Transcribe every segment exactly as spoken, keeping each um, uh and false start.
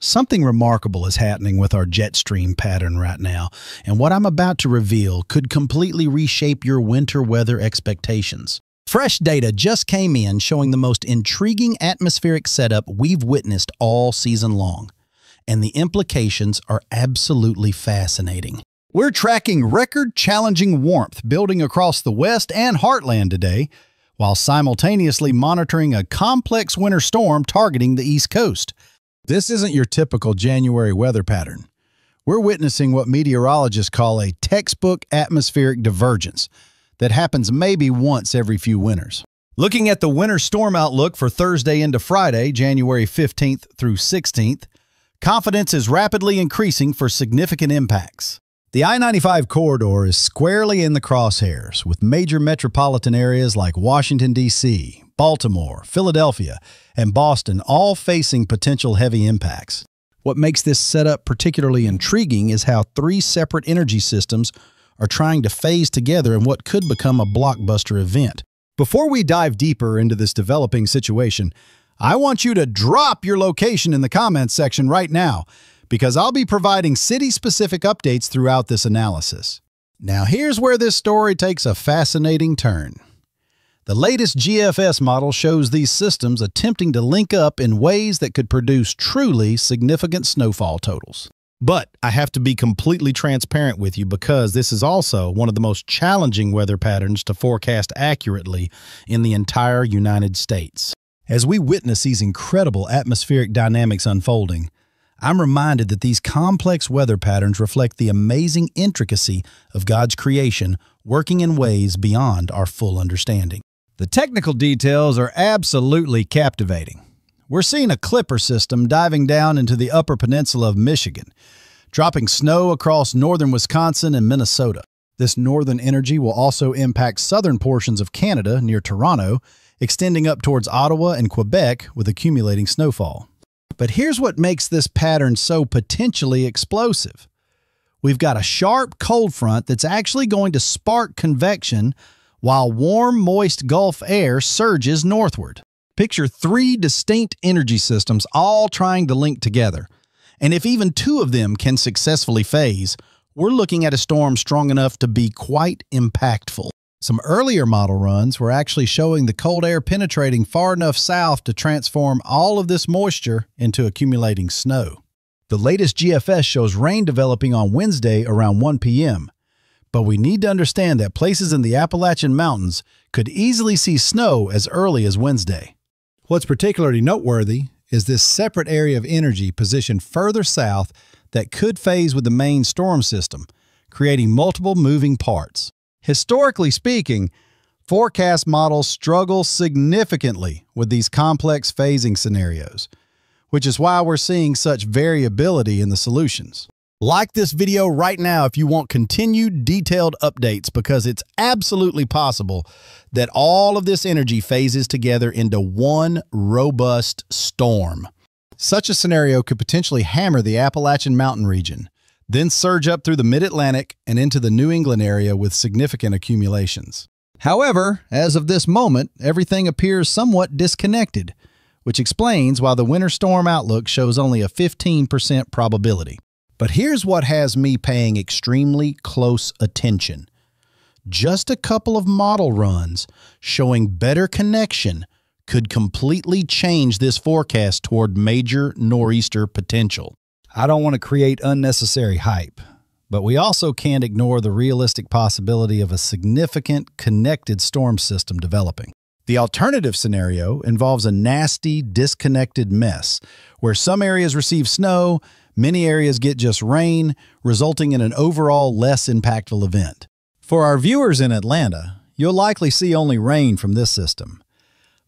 Something remarkable is happening with our jet stream pattern right now, and what I'm about to reveal could completely reshape your winter weather expectations. Fresh data just came in showing the most intriguing atmospheric setup we've witnessed all season long, and the implications are absolutely fascinating. We're tracking record challenging warmth building across the West and Heartland today, while simultaneously monitoring a complex winter storm targeting the East Coast. This isn't your typical January weather pattern. We're witnessing what meteorologists call a textbook atmospheric divergence that happens maybe once every few winters. Looking at the winter storm outlook for Thursday into Friday, January fifteenth through sixteenth, confidence is rapidly increasing for significant impacts. The I ninety-five corridor is squarely in the crosshairs, with major metropolitan areas like Washington, D C, Baltimore, Philadelphia, and Boston all facing potential heavy impacts. What makes this setup particularly intriguing is how three separate energy systems are trying to phase together in what could become a blockbuster event. Before we dive deeper into this developing situation, I want you to drop your location in the comments section right now, because I'll be providing city-specific updates throughout this analysis. Now here's where this story takes a fascinating turn. The latest G F S model shows these systems attempting to link up in ways that could produce truly significant snowfall totals. But I have to be completely transparent with you, because this is also one of the most challenging weather patterns to forecast accurately in the entire United States. As we witness these incredible atmospheric dynamics unfolding, I'm reminded that these complex weather patterns reflect the amazing intricacy of God's creation, working in ways beyond our full understanding. The technical details are absolutely captivating. We're seeing a clipper system diving down into the Upper Peninsula of Michigan, dropping snow across northern Wisconsin and Minnesota. This northern energy will also impact southern portions of Canada near Toronto, extending up towards Ottawa and Quebec with accumulating snowfall. But here's what makes this pattern so potentially explosive. We've got a sharp cold front that's actually going to spark convection while warm, moist Gulf air surges northward. Picture three distinct energy systems all trying to link together. And if even two of them can successfully phase, we're looking at a storm strong enough to be quite impactful. Some earlier model runs were actually showing the cold air penetrating far enough south to transform all of this moisture into accumulating snow. The latest G F S shows rain developing on Wednesday around one P M, but we need to understand that places in the Appalachian Mountains could easily see snow as early as Wednesday. What's particularly noteworthy is this separate area of energy positioned further south that could phase with the main storm system, creating multiple moving parts. Historically speaking, forecast models struggle significantly with these complex phasing scenarios, which is why we're seeing such variability in the solutions. Like this video right now if you want continued detailed updates, because it's absolutely possible that all of this energy phases together into one robust storm. Such a scenario could potentially hammer the Appalachian Mountain region, then surge up through the mid-Atlantic and into the New England area with significant accumulations. However, as of this moment, everything appears somewhat disconnected, which explains why the winter storm outlook shows only a fifteen percent probability. But here's what has me paying extremely close attention. Just a couple of model runs showing better connection could completely change this forecast toward major nor'easter potential. I don't want to create unnecessary hype, but we also can't ignore the realistic possibility of a significant connected storm system developing. The alternative scenario involves a nasty, disconnected mess where some areas receive snow, many areas get just rain, resulting in an overall less impactful event. For our viewers in Atlanta, you'll likely see only rain from this system,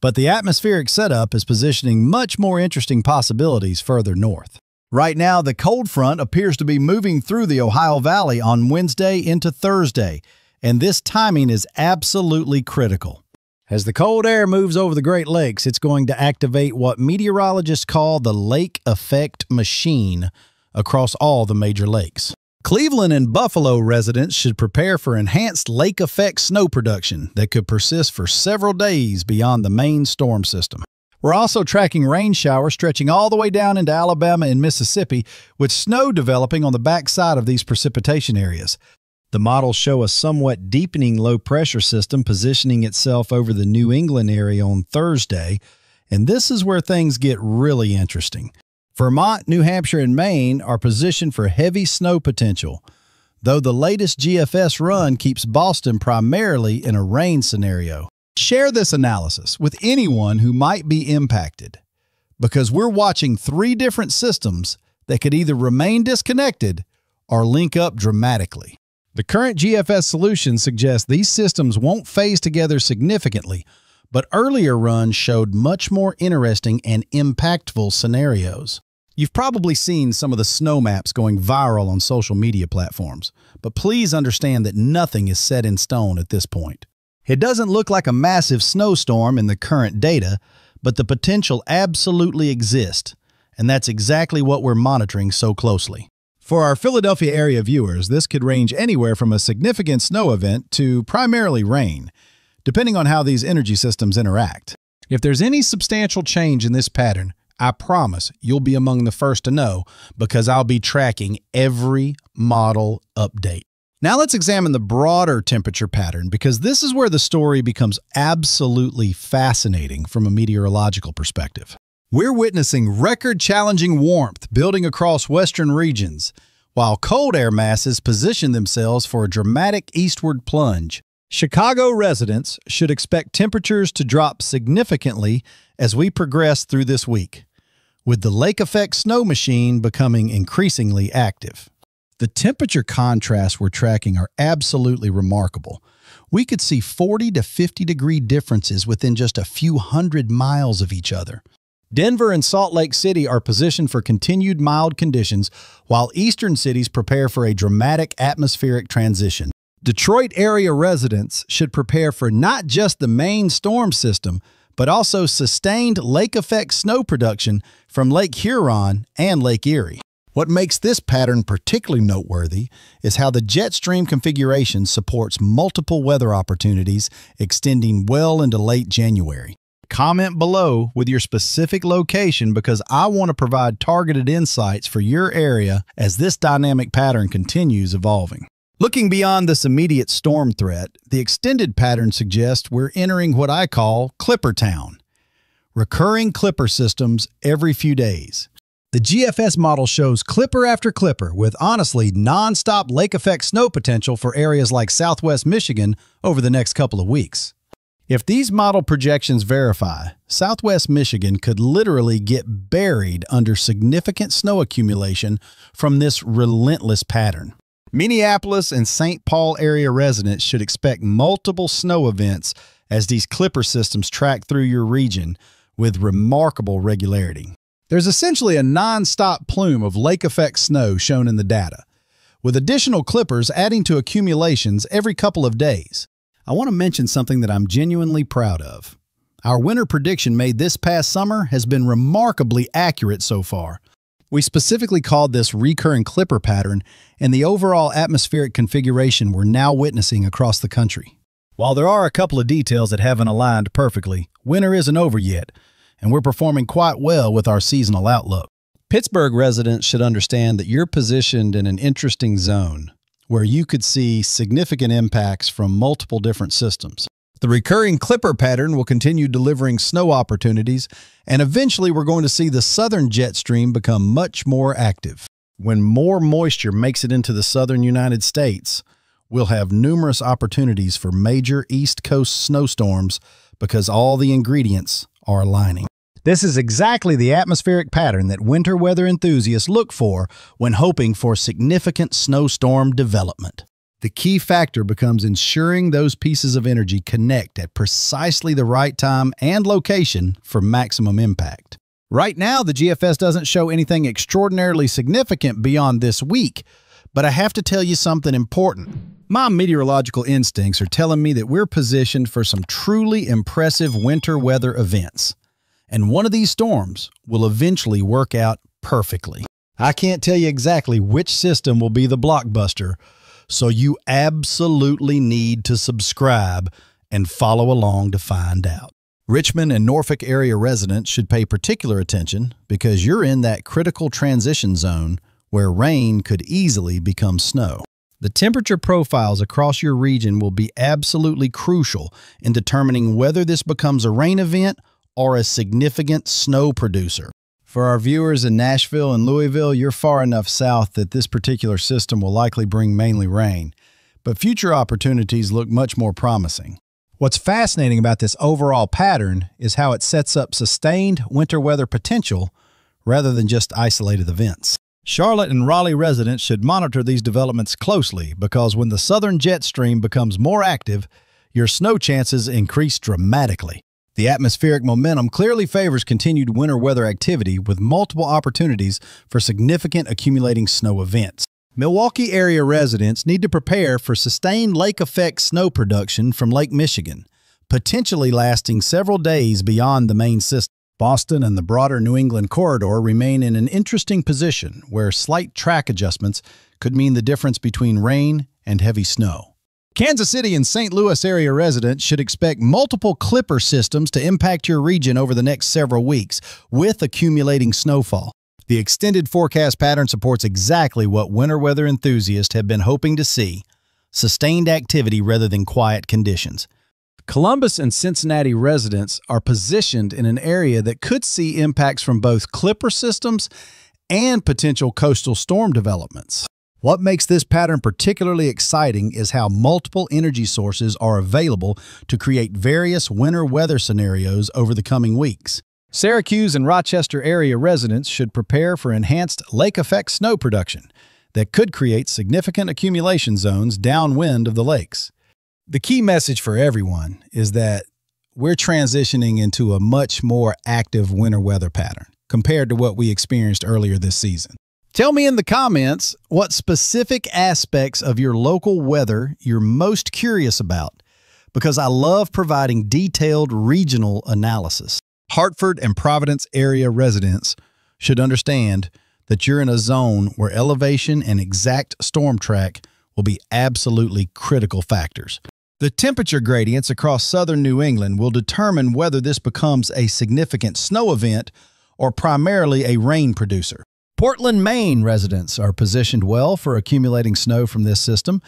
but the atmospheric setup is positioning much more interesting possibilities further north. Right now, the cold front appears to be moving through the Ohio Valley on Wednesday into Thursday, and this timing is absolutely critical. As the cold air moves over the Great Lakes, it's going to activate what meteorologists call the lake effect machine across all the major lakes. Cleveland and Buffalo residents should prepare for enhanced lake effect snow production that could persist for several days beyond the main storm system. We're also tracking rain showers stretching all the way down into Alabama and Mississippi, with snow developing on the backside of these precipitation areas. The models show a somewhat deepening low-pressure system positioning itself over the New England area on Thursday, and this is where things get really interesting. Vermont, New Hampshire, and Maine are positioned for heavy snow potential, though the latest G F S run keeps Boston primarily in a rain scenario. Share this analysis with anyone who might be impacted, because we're watching three different systems that could either remain disconnected or link up dramatically. The current G F S solution suggests these systems won't phase together significantly, but earlier runs showed much more interesting and impactful scenarios. You've probably seen some of the snow maps going viral on social media platforms, but please understand that nothing is set in stone at this point. It doesn't look like a massive snowstorm in the current data, but the potential absolutely exists, and that's exactly what we're monitoring so closely. For our Philadelphia area viewers, this could range anywhere from a significant snow event to primarily rain, depending on how these energy systems interact. If there's any substantial change in this pattern, I promise you'll be among the first to know, because I'll be tracking every model update. Now let's examine the broader temperature pattern, because this is where the story becomes absolutely fascinating from a meteorological perspective. We're witnessing record challenging warmth building across western regions, while cold air masses position themselves for a dramatic eastward plunge. Chicago residents should expect temperatures to drop significantly as we progress through this week, with the lake effect snow machine becoming increasingly active. The temperature contrasts we're tracking are absolutely remarkable. We could see forty to fifty degree differences within just a few hundred miles of each other. Denver and Salt Lake City are positioned for continued mild conditions, while eastern cities prepare for a dramatic atmospheric transition. Detroit area residents should prepare for not just the main storm system, but also sustained lake effect snow production from Lake Huron and Lake Erie. What makes this pattern particularly noteworthy is how the jet stream configuration supports multiple weather opportunities extending well into late January. Comment below with your specific location, because I want to provide targeted insights for your area as this dynamic pattern continues evolving. Looking beyond this immediate storm threat, the extended pattern suggests we're entering what I call Clipper Town, recurring Clipper systems every few days. The G F S model shows Clipper after Clipper with honestly nonstop lake effect snow potential for areas like Southwest Michigan over the next couple of weeks. If these model projections verify, Southwest Michigan could literally get buried under significant snow accumulation from this relentless pattern. Minneapolis and Saint Paul area residents should expect multiple snow events as these Clipper systems track through your region with remarkable regularity. There's essentially a nonstop plume of lake effect snow shown in the data, with additional Clippers adding to accumulations every couple of days. I want to mention something that I'm genuinely proud of. Our winter prediction made this past summer has been remarkably accurate so far. We specifically called this recurring Clipper pattern and the overall atmospheric configuration we're now witnessing across the country. While there are a couple of details that haven't aligned perfectly, winter isn't over yet, and we're performing quite well with our seasonal outlook. Pittsburgh residents should understand that you're positioned in an interesting zone, where you could see significant impacts from multiple different systems. The recurring Clipper pattern will continue delivering snow opportunities, and eventually we're going to see the southern jet stream become much more active. When more moisture makes it into the southern United States, we'll have numerous opportunities for major East Coast snowstorms, because all the ingredients are aligning. This is exactly the atmospheric pattern that winter weather enthusiasts look for when hoping for significant snowstorm development. The key factor becomes ensuring those pieces of energy connect at precisely the right time and location for maximum impact. Right now, the G F S doesn't show anything extraordinarily significant beyond this week, but I have to tell you something important. My meteorological instincts are telling me that we're positioned for some truly impressive winter weather events, and one of these storms will eventually work out perfectly. I can't tell you exactly which system will be the blockbuster, so you absolutely need to subscribe and follow along to find out. Richmond and Norfolk area residents should pay particular attention because you're in that critical transition zone where rain could easily become snow. The temperature profiles across your region will be absolutely crucial in determining whether this becomes a rain event or a significant snow producer. For our viewers in Nashville and Louisville, you're far enough south that this particular system will likely bring mainly rain, but future opportunities look much more promising. What's fascinating about this overall pattern is how it sets up sustained winter weather potential rather than just isolated events. Charlotte and Raleigh residents should monitor these developments closely because when the southern jet stream becomes more active, your snow chances increase dramatically. The atmospheric momentum clearly favors continued winter weather activity with multiple opportunities for significant accumulating snow events. Milwaukee area residents need to prepare for sustained lake effect snow production from Lake Michigan, potentially lasting several days beyond the main system. Boston and the broader New England corridor remain in an interesting position where slight track adjustments could mean the difference between rain and heavy snow. Kansas City and Saint Louis area residents should expect multiple clipper systems to impact your region over the next several weeks with accumulating snowfall. The extended forecast pattern supports exactly what winter weather enthusiasts have been hoping to see, sustained activity rather than quiet conditions. Columbus and Cincinnati residents are positioned in an area that could see impacts from both clipper systems and potential coastal storm developments. What makes this pattern particularly exciting is how multiple energy sources are available to create various winter weather scenarios over the coming weeks. Syracuse and Rochester area residents should prepare for enhanced lake effect snow production that could create significant accumulation zones downwind of the lakes. The key message for everyone is that we're transitioning into a much more active winter weather pattern compared to what we experienced earlier this season. Tell me in the comments what specific aspects of your local weather you're most curious about, because I love providing detailed regional analysis. Hartford and Providence area residents should understand that you're in a zone where elevation and exact storm track will be absolutely critical factors. The temperature gradients across southern New England will determine whether this becomes a significant snow event or primarily a rain producer. Portland, Maine residents are positioned well for accumulating snow from this system,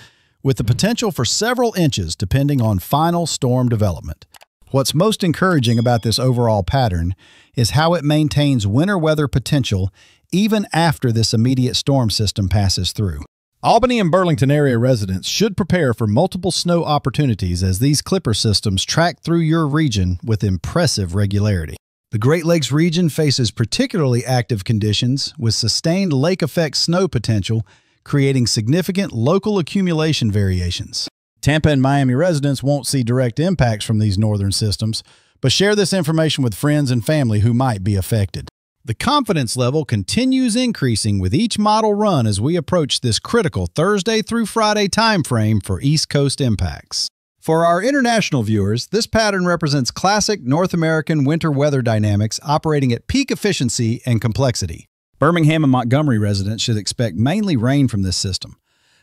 with the potential for several inches depending on final storm development. What's most encouraging about this overall pattern is how it maintains winter weather potential even after this immediate storm system passes through. Albany and Burlington area residents should prepare for multiple snow opportunities as these clipper systems track through your region with impressive regularity. The Great Lakes region faces particularly active conditions with sustained lake effect snow potential, creating significant local accumulation variations. Tampa and Miami residents won't see direct impacts from these northern systems, but share this information with friends and family who might be affected. The confidence level continues increasing with each model run as we approach this critical Thursday through Friday timeframe for East Coast impacts. For our international viewers, this pattern represents classic North American winter weather dynamics operating at peak efficiency and complexity. Birmingham and Montgomery residents should expect mainly rain from this system,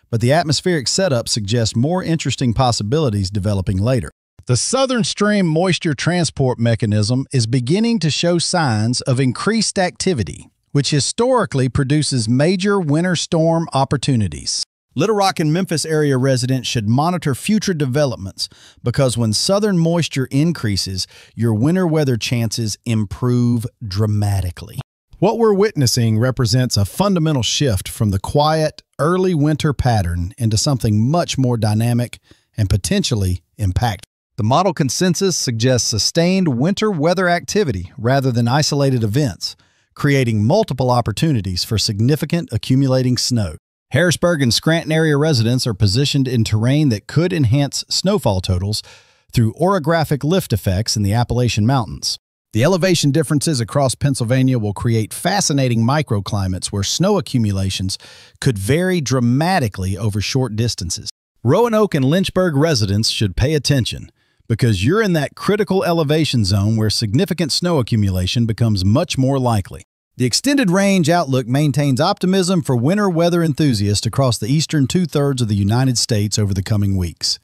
but the atmospheric setup suggests more interesting possibilities developing later. The Southern Stream moisture transport mechanism is beginning to show signs of increased activity, which historically produces major winter storm opportunities. Little Rock and Memphis area residents should monitor future developments because when southern moisture increases, your winter weather chances improve dramatically. What we're witnessing represents a fundamental shift from the quiet, early winter pattern into something much more dynamic and potentially impactful. The model consensus suggests sustained winter weather activity rather than isolated events, creating multiple opportunities for significant accumulating snow. Harrisburg and Scranton area residents are positioned in terrain that could enhance snowfall totals through orographic lift effects in the Appalachian Mountains. The elevation differences across Pennsylvania will create fascinating microclimates where snow accumulations could vary dramatically over short distances. Roanoke and Lynchburg residents should pay attention because you're in that critical elevation zone where significant snow accumulation becomes much more likely. The extended range outlook maintains optimism for winter weather enthusiasts across the eastern two-thirds of the United States over the coming weeks.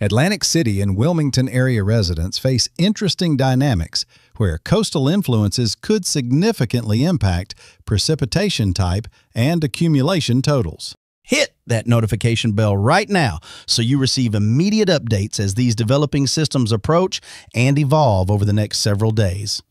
Atlantic City and Wilmington area residents face interesting dynamics where coastal influences could significantly impact precipitation type and accumulation totals. Hit that notification bell right now so you receive immediate updates as these developing systems approach and evolve over the next several days.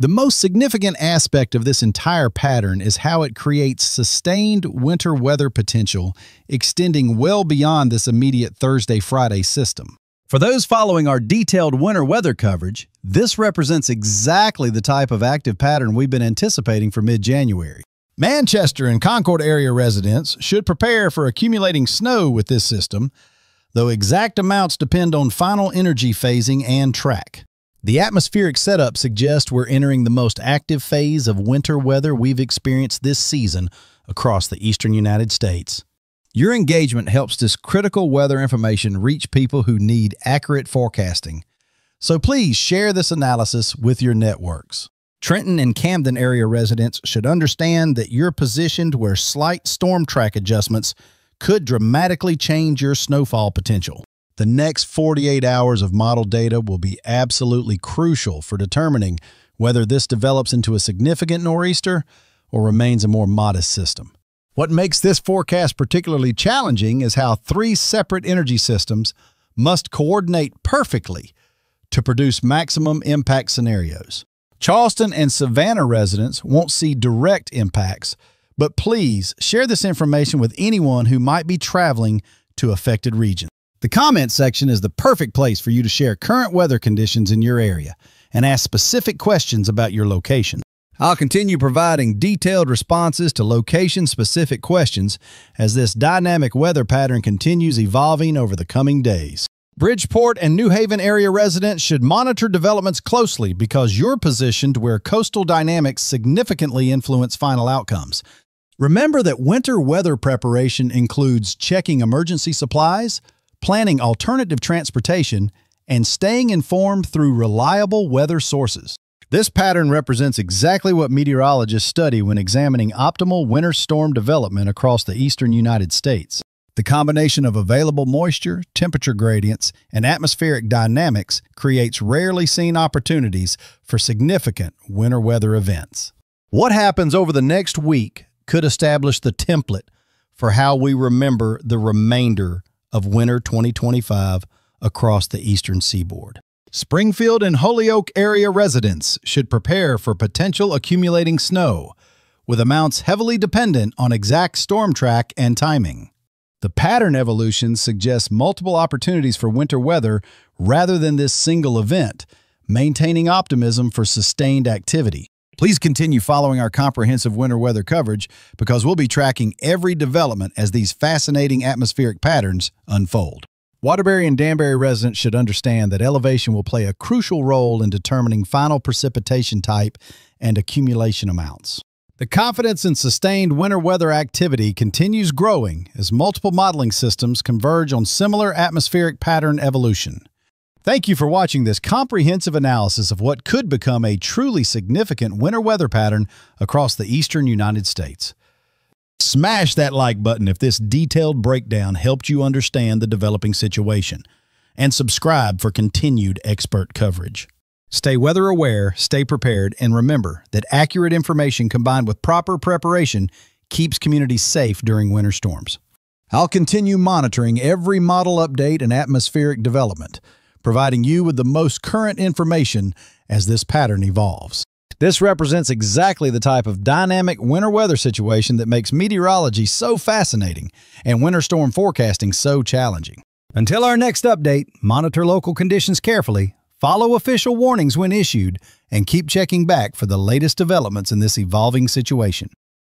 The most significant aspect of this entire pattern is how it creates sustained winter weather potential, extending well beyond this immediate Thursday-Friday system. For those following our detailed winter weather coverage, this represents exactly the type of active pattern we've been anticipating for mid-January. Manchester and Concord area residents should prepare for accumulating snow with this system, though exact amounts depend on final energy phasing and track. The atmospheric setup suggests we're entering the most active phase of winter weather we've experienced this season across the eastern United States. Your engagement helps this critical weather information reach people who need accurate forecasting. So please share this analysis with your networks. Trenton and Camden area residents should understand that you're positioned where slight storm track adjustments could dramatically change your snowfall potential. The next forty-eight hours of model data will be absolutely crucial for determining whether this develops into a significant nor'easter or remains a more modest system. What makes this forecast particularly challenging is how three separate energy systems must coordinate perfectly to produce maximum impact scenarios. Charleston and Savannah residents won't see direct impacts, but please share this information with anyone who might be traveling to affected regions. The comment section is the perfect place for you to share current weather conditions in your area and ask specific questions about your location. I'll continue providing detailed responses to location-specific questions as this dynamic weather pattern continues evolving over the coming days. Bridgeport and New Haven area residents should monitor developments closely because you're positioned where coastal dynamics significantly influence final outcomes. Remember that winter weather preparation includes checking emergency supplies, planning alternative transportation, and staying informed through reliable weather sources. This pattern represents exactly what meteorologists study when examining optimal winter storm development across the eastern United States. The combination of available moisture, temperature gradients, and atmospheric dynamics creates rarely seen opportunities for significant winter weather events. What happens over the next week could establish the template for how we remember the remainder of winter twenty twenty-five across the eastern seaboard. Springfield and Holyoke area residents should prepare for potential accumulating snow, with amounts heavily dependent on exact storm track and timing. The pattern evolution suggests multiple opportunities for winter weather rather than this single event, maintaining optimism for sustained activity. Please continue following our comprehensive winter weather coverage because we'll be tracking every development as these fascinating atmospheric patterns unfold. Waterbury and Danbury residents should understand that elevation will play a crucial role in determining final precipitation type and accumulation amounts. The confidence in sustained winter weather activity continues growing as multiple modeling systems converge on similar atmospheric pattern evolution. Thank you for watching this comprehensive analysis of what could become a truly significant winter weather pattern across the eastern United States. Smash that like button if this detailed breakdown helped you understand the developing situation, and subscribe for continued expert coverage. Stay weather aware, stay prepared, and remember that accurate information combined with proper preparation keeps communities safe during winter storms. I'll continue monitoring every model update and atmospheric development, providing you with the most current information as this pattern evolves. This represents exactly the type of dynamic winter weather situation that makes meteorology so fascinating and winter storm forecasting so challenging. Until our next update, monitor local conditions carefully, follow official warnings when issued, and keep checking back for the latest developments in this evolving situation.